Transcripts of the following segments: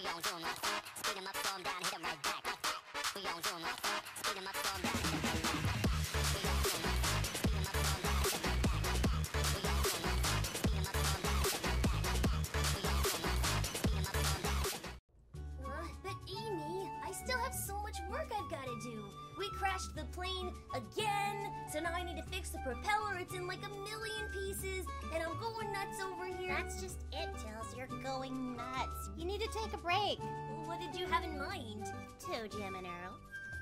We gon' do 'em like that. Speed 'em up, slow 'em down, hit 'em right back. We gon' do 'em like that. Speed 'em up, slow 'em down, hit 'em right back. We gon' do 'em like that. Speed 'em up, slow 'em down, hit 'em right back. We gon' do 'em like that. Speed 'em up, slow 'em down, hit 'em right back. We gon' do 'em like that. Speed 'em up, slow 'em down, hit 'em right back. But Amy, I still have so much work I've got to do. We crashed the plane again, so now I need to fix the propeller. It's in like a million pieces, and I'm going nuts over here. That's just it, Tails. You're going nuts. You need to take a break. What did you have in mind? Toe Jam and Earl.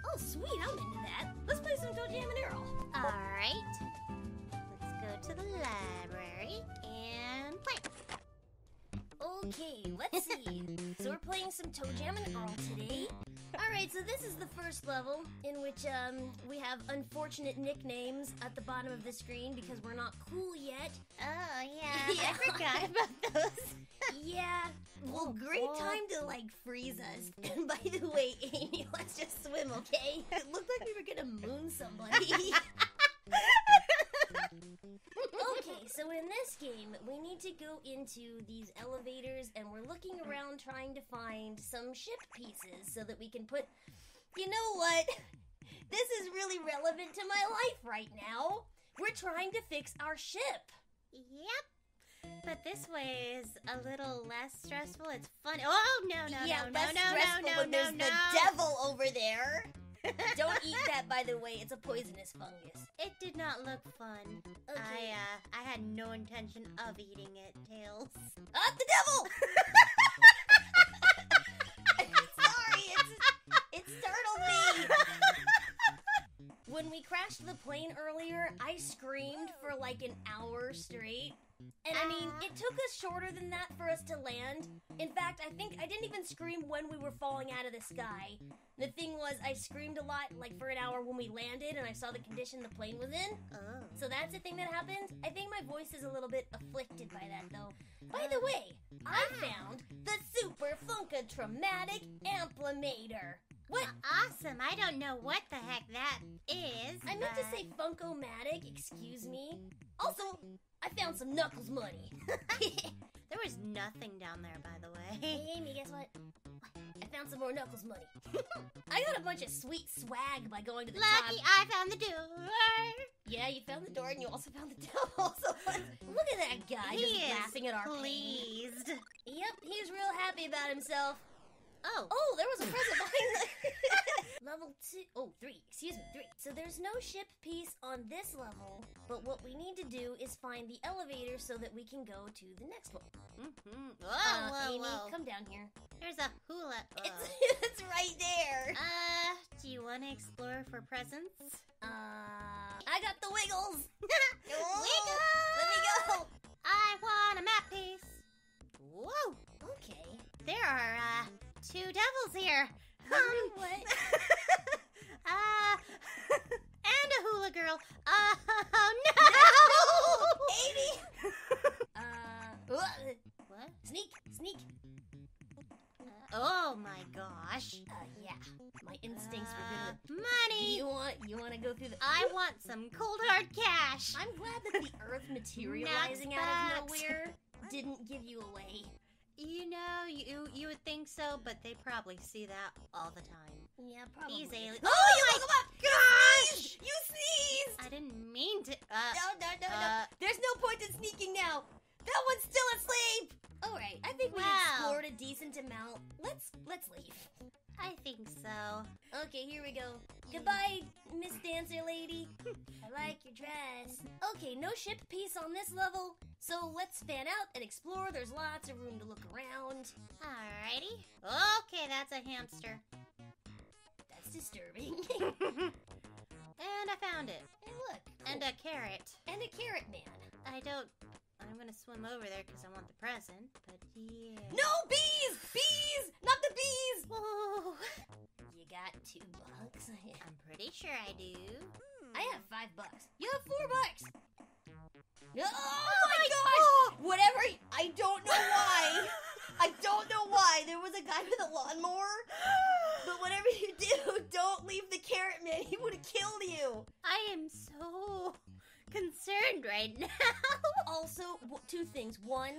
Oh, sweet. I'm into that. Let's play some Toe Jam and Earl. All right. Let's go to the library and play. Okay, let's see. So we're playing some Toe Jam and Earl today. Alright, so this is the first level in which we have unfortunate nicknames at the bottom of the screen because we're not cool yet. Oh, yeah. I forgot about those. Yeah. Well, great time to, like, freeze us. By the way, Amy, let's just swim, okay? It looked like we were going to moon somebody. Okay, so in this game, we need to go into these elevators, and we're looking around trying to find some ship pieces so that we can put... You know what? This is really relevant to my life right now. We're trying to fix our ship. Yep. But this way is a little less stressful. It's fun. Oh, no, less stressful when there's the devil over there. Don't eat that, by the way. It's a poisonous fungus. It did not look fun. Okay. I had no intention of eating it, Tails. Up the devil! I'm sorry, it startled me. When we crashed the plane earlier, I screamed for like an hour straight. And I mean, it took us shorter than that for us to land. In fact, I think I didn't even scream when we were falling out of the sky. The thing was, I screamed a lot, like, for an hour when we landed, and I saw the condition the plane was in. Oh. So that's the thing that happened. I think my voice is a little bit afflicted by that, though. By the way, I found the Super Funkomatic Amplimator. What? Awesome. I don't know what the heck that is. I meant to say Funkomatic, excuse me. Also, I found some Knuckles money. There was nothing down there, by the way. Hey, Amy, guess what? I found some more Knuckles money. I got a bunch of sweet swag by going to the top. Lucky I found the door. Yeah, you found the door and you also found the devil. So look at that guy just laughing at our pleased. Pain. Yep, he's real happy about himself. Oh, there was a present behind the... Level 2... Oh, 3. Excuse me, 3. So there's no ship piece on this level, but what we need to do is find the elevator so that we can go to the next one. Mm-hmm. Amy, come down here. There's a hula... It's right there. Do you want to explore for presents? I got the wiggles. Wiggles! Let me go. I want a map piece. Whoa. Okay. There are, two devils here. What? And a hula girl. No! Amy! What? Sneak. Oh my gosh. Yeah. My instincts were good. Money! You want to go through the... I want some cold hard cash. I'm glad that the earth materializing out of nowhere didn't give you away. You know, you would think so, but they probably see that all the time. Yeah, probably. These aliens. Oh, you woke up! Gosh! You sneezed! I didn't mean to. No. There's no point in sneaking now. That one's still asleep. All right, I think we explored a decent amount. Let's leave. I think so. Okay, here we go. Goodbye, Miss Dancer Lady. I like your dress. Okay, no ship piece on this level. So let's fan out and explore. There's lots of room to look around. Alrighty. Okay, that's a hamster. That's disturbing. And I found it. Hey, look. Cool. And a carrot. And a carrot man. I'm gonna swim over there because I want the present, but yeah. No, bees! Bees! Not the bees! Whoa! You got 2 bucks? I'm pretty sure I do. I have 5 bucks. You have 4 bucks! Oh my gosh! Whatever, I don't know why. I don't know why. There was a guy with a lawnmower. But whatever you do, don't leave the carrot man. He would have killed you. I am so concerned right now. Also, two things. One,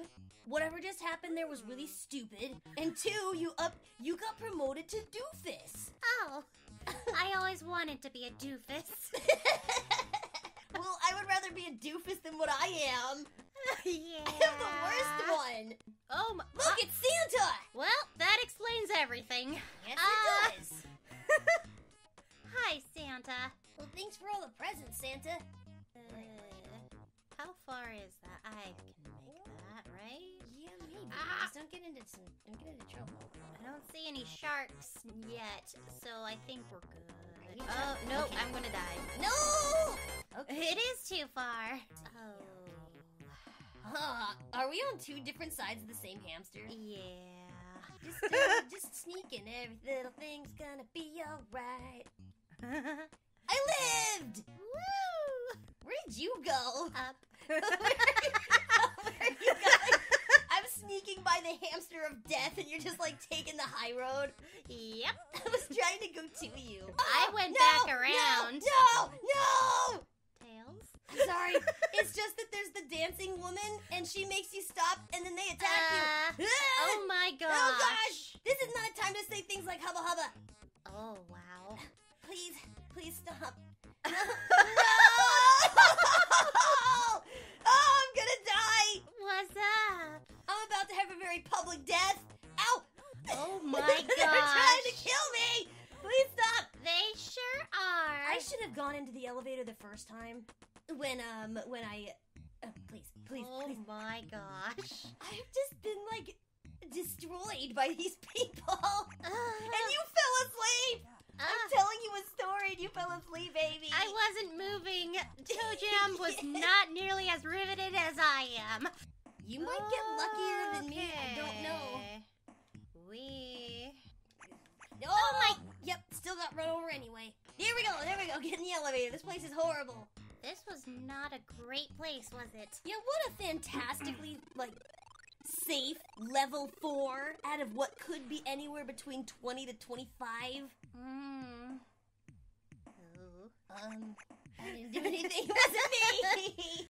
whatever just happened there was really stupid. And two, you got promoted to doofus. Oh, I always wanted to be a doofus. Well, I would rather be a doofus than what I am. Yeah. I'm the worst one. Oh my. Look, it's Santa! Well, that explains everything. Yes, it does. Hi, Santa. Well, thanks for all the presents, Santa. How far is that? I can make that, right? Yeah, maybe. Just don't get into trouble. I don't see any sharks yet, so I think we're good. Oh, no, okay. I'm gonna die. No! Okay. It is too far. Oh. Are we on two different sides of the same hamster? Yeah. Just sneaking. Every little thing's gonna be alright. I lived! Woo! Where did you go? Up. Where you guys? I'm sneaking by the hamster of death and you're just like taking the high road. Yep. I was trying to go to you. I went back around. No! Tails? I'm sorry. It's just that there's the dancing woman and she makes you stop and then they attack you. Oh my gosh. Oh gosh. This is not time to say things like hubba hubba. Oh wow. Please stop. No! Oh, I'm gonna die! What's up? I'm about to have a very public death. Ow! Oh my gosh! They're trying to kill me! Please stop! They sure are. I should have gone into the elevator the first time. When I... Oh, please. Oh my gosh. I've just been, like, destroyed by these people. And you fell asleep! I'm telling you a story and you fell asleep, baby. I wasn't moving. Toe Jam was not nearly as riveted as I am. You might get luckier than me. I don't know. Oh my. Yep, still got run over anyway. There we go. Get in the elevator. This place is horrible. This was not a great place, was it? Yeah, what a fantastically, like... safe level 4 out of what could be anywhere between 20 to 25. I didn't do anything. It wasn't me.